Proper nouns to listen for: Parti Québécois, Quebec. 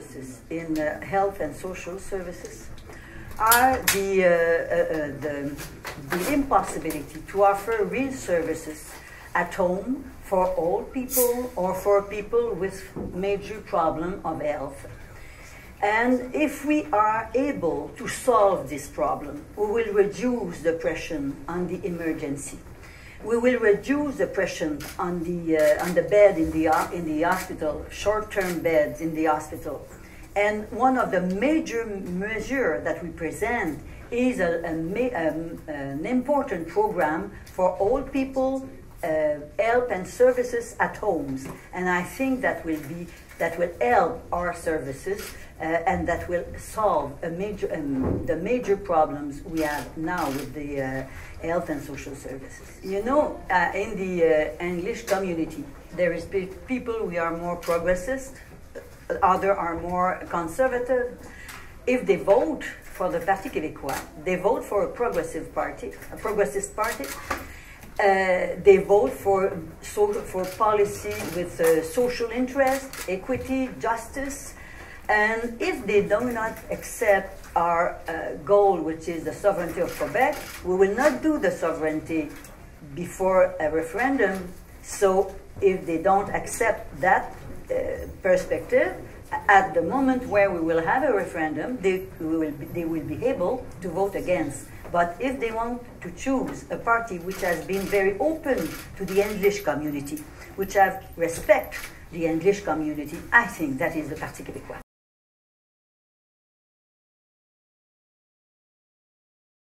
services, in health and social services, are the impossibility to offer real services at home for old people or for people with major problem of health. And if we are able to solve this problem, we will reduce the pressure on the emergency. We will reduce the pressure on the bed in the hospital, short-term beds in the hospital. And one of the major measures that we present is an important program for old people, help and services at homes. And I think that will help our services and that will solve a major, the major problems we have now with the health and social services. You know, in the English community, there is people who are more progressist, others are more conservative. If they vote for the Parti Québécois, they vote for a progressive party, a progressist party. They vote for policy with social interest, equity, justice. And if they do not accept our goal, which is the sovereignty of Quebec, we will not do the sovereignty before a referendum. So if they don't accept that perspective, at the moment where we will have a referendum, they will be able to vote against. But if they want to choose a party which has been very open to the English community, which have respect the English community, I think that is the Parti Québécois.